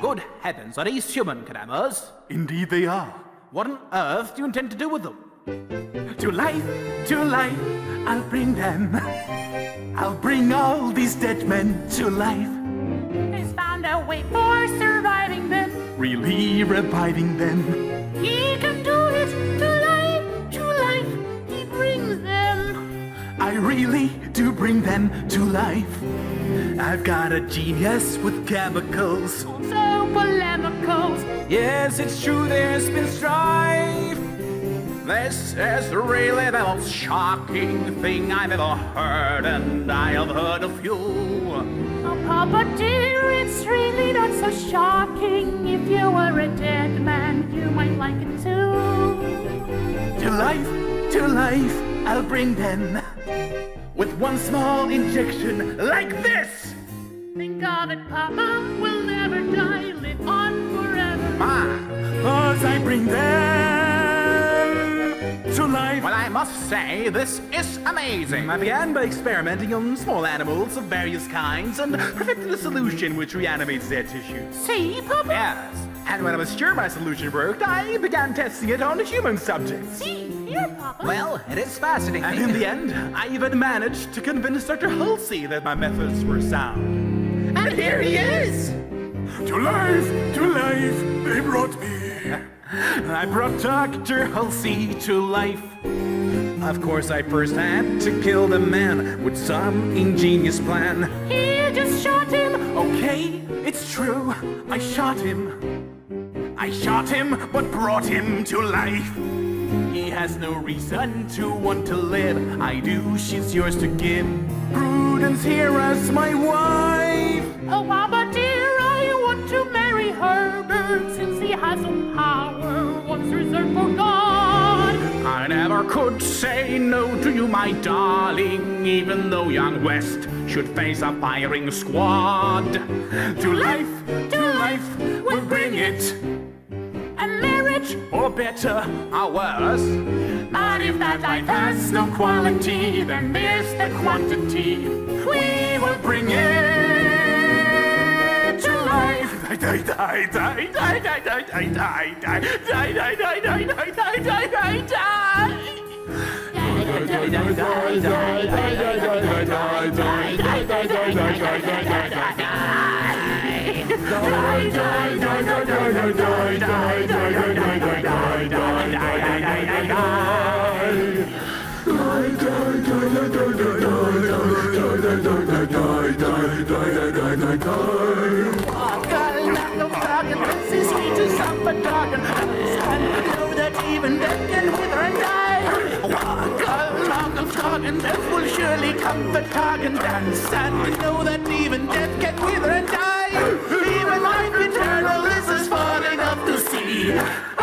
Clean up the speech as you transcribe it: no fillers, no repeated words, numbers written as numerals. Good heavens, are these human crammers? Indeed they are. What on earth do you intend to do with them? To life, I'll bring them. I'll bring all these dead men to life. He's found a way for surviving them. Really reviving them. He can do it to life, he brings them. I really do bring them to life. I've got a genius with chemicals. So polemical. Yes, it's true, there's been strife. This is really the most shocking thing I've ever heard, and I have heard a few. Oh, Papa dear, it's really not so shocking. If you were a dead man, you might like it too. To life, I'll bring them. With one small injection, like this! Think of it, Papa, we'll never die, live on forever. Cause I bring them to life. Well, I must say, this is amazing. I began by experimenting on small animals of various kinds and perfected a solution which reanimates their tissue. See, Papa? Yes, and when I was sure my solution worked, I began testing it on human subjects. See? Well, it is fascinating. And in the end, I even managed to convince Dr. Hulsey that my methods were sound. And here he is! To life, they brought me. I brought Dr. Hulsey to life. Of course, I first had to kill the man with some ingenious plan. He just shot him! Okay, it's true, I shot him. I shot him, but brought him to life. He has no reason to want to live. I do, she's yours to give. Prudence here as my wife. Oh, Abba dear, I want to marry Herbert. Since he has some power, once reserved for God. I never could say no to you, my darling, even though young West should face a firing squad. To life, we'll bring it. Or better, or worse. But if that life has no quality, then there's the quantity. We will bring it to life. Death will surely come the target dance, and we know that even death can wither and die. Even life eternal, this is far enough to see.